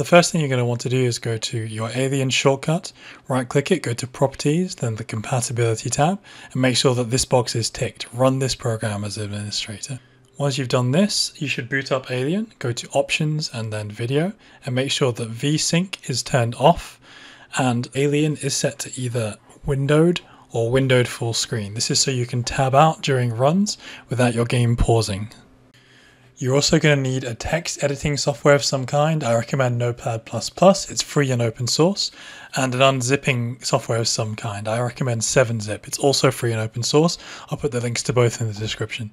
The first thing you're going to want to do is go to your Alien shortcut, right click it, go to Properties, then the Compatibility tab, and make sure that this box is ticked. Run this program as administrator. Once you've done this, you should boot up Alien, go to Options and then Video, and make sure that VSync is turned off and Alien is set to either windowed or windowed full screen. This is so you can tab out during runs without your game pausing. You're also going to need a text editing software of some kind. I recommend Notepad++, it's free and open source, and an unzipping software of some kind. I recommend 7-Zip, it's also free and open source. I'll put the links to both in the description.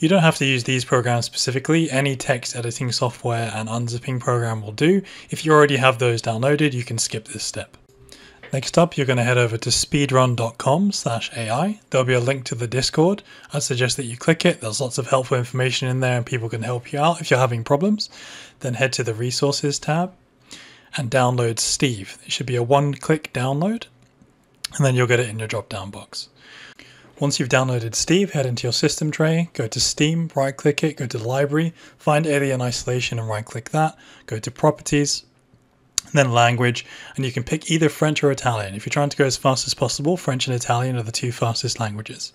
You don't have to use these programs specifically, any text editing software and unzipping program will do. If you already have those downloaded, you can skip this step. Next up, you're going to head over to speedrun.com/AI. There'll be a link to the Discord. I suggest that you click it. There's lots of helpful information in there and people can help you out if you're having problems. Then head to the Resources tab and download Steve. It should be a one-click download, and then you'll get it in your drop-down box. Once you've downloaded Steve, head into your system tray, go to Steam, right-click it, go to Library, find Alien Isolation and right-click that, go to Properties, then language, and you can pick either French or Italian. If you're trying to go as fast as possible, French and Italian are the two fastest languages.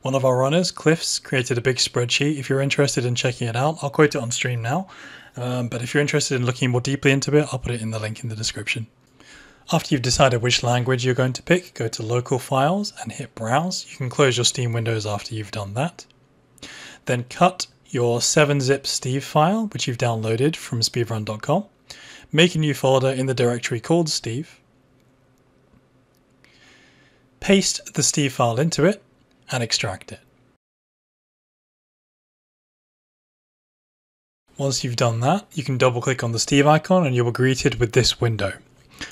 One of our runners, Cliff's, created a big spreadsheet. If you're interested in checking it out, I'll quote it on stream now, but if you're interested in looking more deeply into it, I'll put it in the link in the description. After you've decided which language you're going to pick, go to Local Files and hit Browse. You can close your Steam windows after you've done that. Then cut your 7-Zip Steve file, which you've downloaded from speedrun.com. Make a new folder in the directory called Steve, paste the Steve file into it, and extract it. Once you've done that, you can double click on the Steve icon and you will be greeted with this window.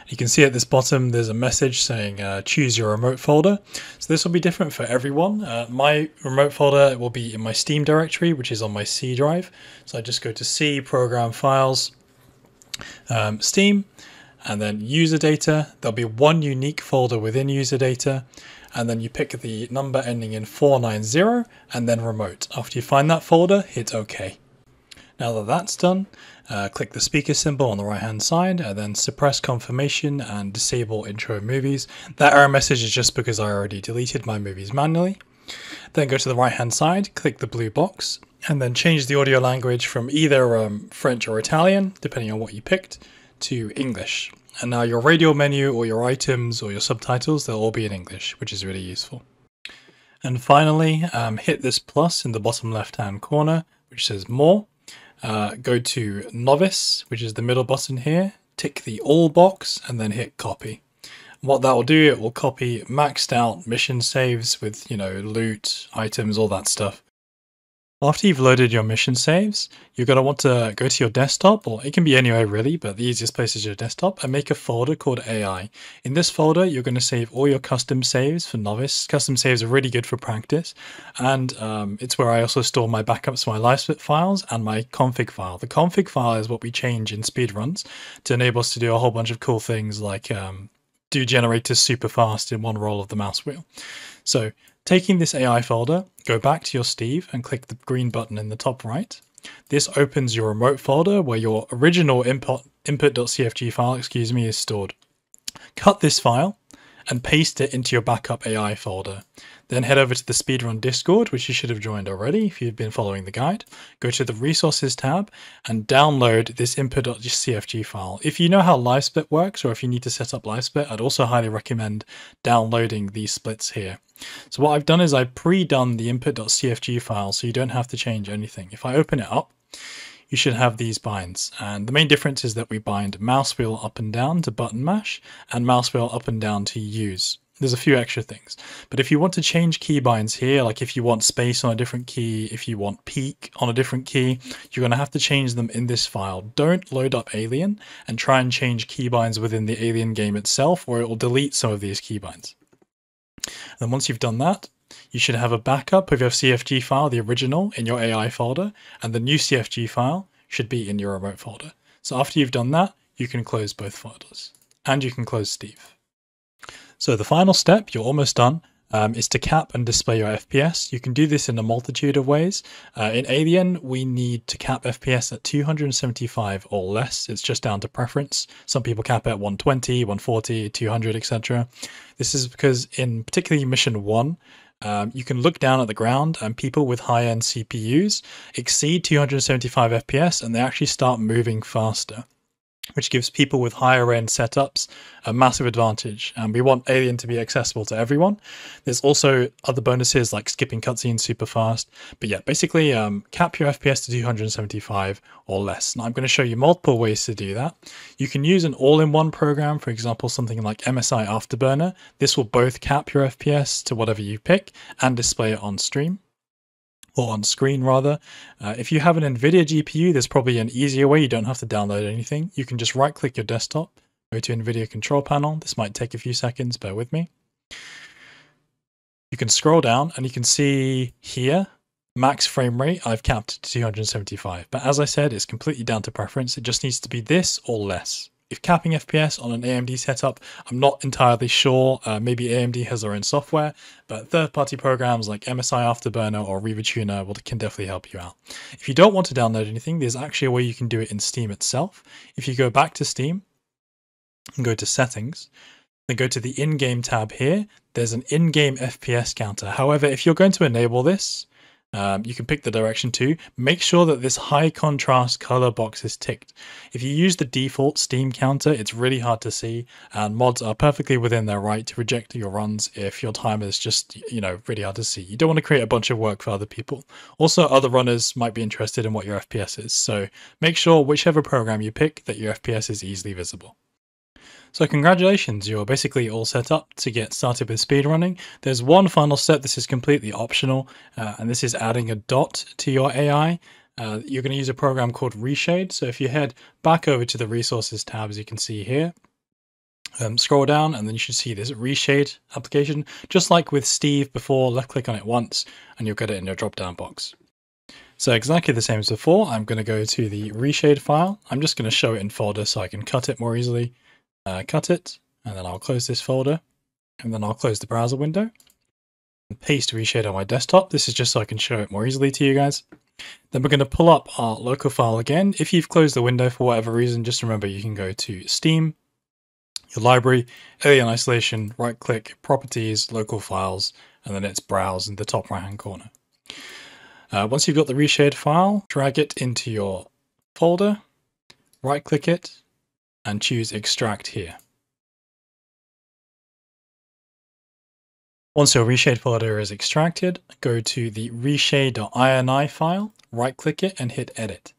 You can see at this bottom there's a message saying choose your remote folder. So this will be different for everyone. My remote folder will be in my Steam directory, which is on my C drive. So I just go to C, Program Files, Steam, and then user data. There'll be one unique folder within user data, and then you pick the number ending in 490 and then remote. After you find that folder, hit OK. Now that that's done, click the speaker symbol on the right hand side and then suppress confirmation and disable intro movies. That error message is just because I already deleted my movies manually. Then go to the right hand side, click the blue box, and then change the audio language from either French or Italian, depending on what you picked, to English. And now your radio menu or your items or your subtitles, they'll all be in English, which is really useful. And finally, hit this plus in the bottom left-hand corner, which says More. Go to Novice, which is the middle button here, tick the All box, and then hit Copy. What that will do, it will copy maxed out mission saves with, you know, loot, items, all that stuff. After you've loaded your mission saves, you're going to want to go to your desktop, or it can be anywhere really, but the easiest place is your desktop, and make a folder called AI. In this folder, you're going to save all your custom saves for novice. Custom saves are really good for practice, and it's where I also store my backups for my LiveSplit files and my config file. The config file is what we change in speedruns to enable us to do a whole bunch of cool things like do generators super fast in one roll of the mouse wheel. So taking this AI folder, go back to your Steve and click the green button in the top right. This opens your remote folder where your original input.cfg file, is stored. Cut this file and paste it into your backup AI folder. Then head over to the Speedrun Discord, which you should have joined already if you've been following the guide. Go to the Resources tab and download this input.cfg file. If you know how LiveSplit works, or if you need to set up LiveSplit, I'd also highly recommend downloading these splits here. So what I've done is I've pre-done the input.cfg file so you don't have to change anything. If I open it up, you should have these binds. And the main difference is that we bind mouse wheel up and down to button mash and mouse wheel up and down to use. There's a few extra things, but if you want to change key binds here, like if you want space on a different key, if you want peak on a different key, you're going to have to change them in this file. Don't load up Alien and try and change key binds within the Alien game itself, or it will delete some of these key binds. And then once you've done that, you should have a backup of your CFG file, the original, in your AI folder, and the new CFG file should be in your remote folder. So after you've done that, you can close both folders, and you can close Steve. So the final step, you're almost done. is to cap and display your FPS. You can do this in a multitude of ways. In Alien, we need to cap FPS at 275 or less. It's just down to preference. Some people cap at 120, 140, 200, etc. This is because in particularly Mission 1, you can look down at the ground and people with high-end CPUs exceed 275 FPS and they actually start moving faster, which gives people with higher end setups a massive advantage. And we want Alien to be accessible to everyone. There's also other bonuses like skipping cutscenes super fast. But yeah, basically cap your FPS to 275 or less. Now I'm going to show you multiple ways to do that. You can use an all-in-one program, for example, something like MSI Afterburner. This will both cap your FPS to whatever you pick and display it on stream. Or on screen rather. If you have an NVIDIA GPU, there's probably an easier way. You don't have to download anything. You can just right click your desktop, go to NVIDIA control panel. This might take a few seconds, bear with me. You can scroll down and you can see here, max frame rate, I've capped to 275. But as I said, it's completely down to preference. It just needs to be this or less. If capping FPS on an AMD setup, I'm not entirely sure, maybe AMD has their own software, but third-party programs like MSI Afterburner or RivaTuner can definitely help you out. If you don't want to download anything, there's actually a way you can do it in Steam itself. If you go back to Steam and go to settings, then go to the in-game tab here, there's an in-game FPS counter. However, if you're going to enable this, you can pick the direction too. Make sure that this high contrast color box is ticked. If you use the default Steam counter, it's really hard to see, and mods are perfectly within their right to reject your runs if your timer is just, you know, really hard to see. You don't want to create a bunch of work for other people. Also, other runners might be interested in what your FPS is, so make sure whichever program you pick that your FPS is easily visible. So congratulations, you're basically all set up to get started with speedrunning. There's one final step. This is completely optional, and this is adding a dot to your AI. You're going to use a program called Reshade. So if you head back over to the resources tab, as you can see here, scroll down and then you should see this Reshade application. Just like with Steve before, left click on it once and you'll get it in your drop down box. So exactly the same as before, I'm going to go to the Reshade file. I'm just going to show it in folder so I can cut it more easily. Cut it, and then I'll close this folder, and then I'll close the browser window and paste Reshade on my desktop. This is just so I can show it more easily to you guys. Then we're going to pull up our local file again. If you've closed the window for whatever reason, just remember you can go to Steam, your library, Alien Isolation, right click, properties, local files, and then it's browse in the top right hand corner. Once you've got the Reshade file, drag it into your folder, right click it, and choose extract here. Once your Reshade folder is extracted, go to the reshade.ini file, right click it and hit edit.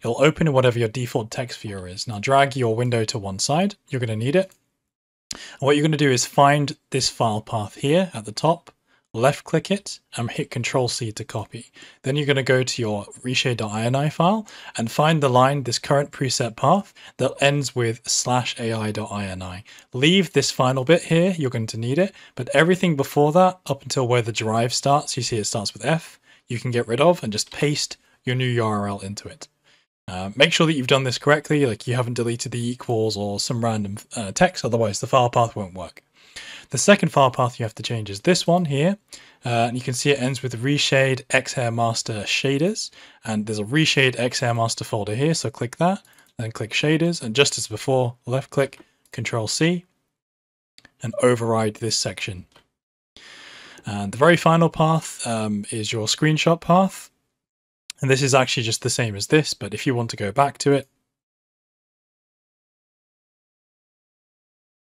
It'll open whatever your default text viewer is. Now drag your window to one side, you're going to need it. And what you're going to do is find this file path here at the top, left click it and hit Control C to copy. Then you're going to go to your reshade.ini file and find the line, this current preset path that ends with /ai.ini. Leave this final bit here, you're going to need it, but everything before that up until where the drive starts, you see it starts with F, you can get rid of and just paste your new URL into it. Make sure that you've done this correctly, like you haven't deleted the equals or some random text, otherwise the file path won't work. The second file path you have to change is this one here, and you can see it ends with reshade XHairMaster shaders, and there's a reshade XHairMaster folder here, so click that, then click shaders, and just as before, left click, Control C, and override this section. And the very final path is your screenshot path, and this is actually just the same as this, but if you want to go back to it,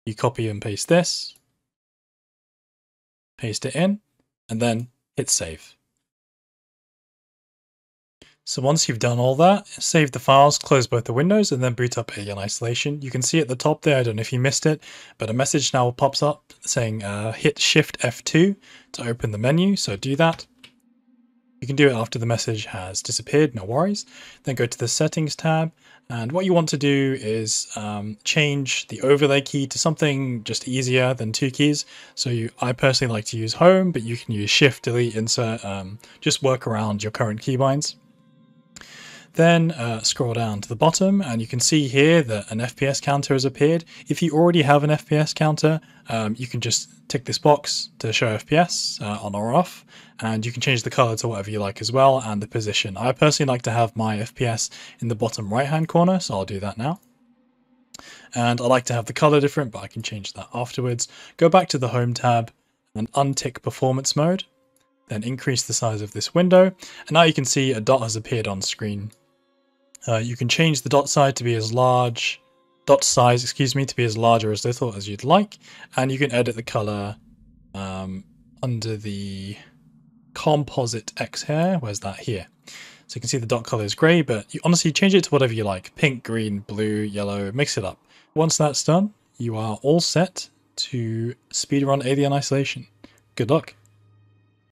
you copy and paste this, paste it in, and then hit save. So once you've done all that, save the files, close both the windows, and then boot up Alien Isolation. You can see at the top there, I don't know if you missed it, but a message now pops up saying hit Shift F2 to open the menu, so do that. You can do it after the message has disappeared, no worries. Then go to the settings tab. And what you want to do is change the overlay key to something just easier than two keys. So I personally like to use home, but you can use shift, delete, insert, just work around your current keybinds. Then scroll down to the bottom and you can see here that an FPS counter has appeared. If you already have an FPS counter, you can just tick this box to show FPS on or off, and you can change the color to whatever you like as well, and the position. I personally like to have my FPS in the bottom right hand corner, so I'll do that now. And I like to have the color different, but I can change that afterwards. Go back to the Home tab and untick Performance Mode. Then increase the size of this window, and now you can see a dot has appeared on screen. You can change the dot size to be as large or as little as you'd like, and you can edit the color under the composite XHair. Where's that? Here. So you can see the dot color is gray, but you honestly change it to whatever you like. Pink, green, blue, yellow, mix it up. Once that's done, you are all set to speedrun Alien Isolation. Good luck.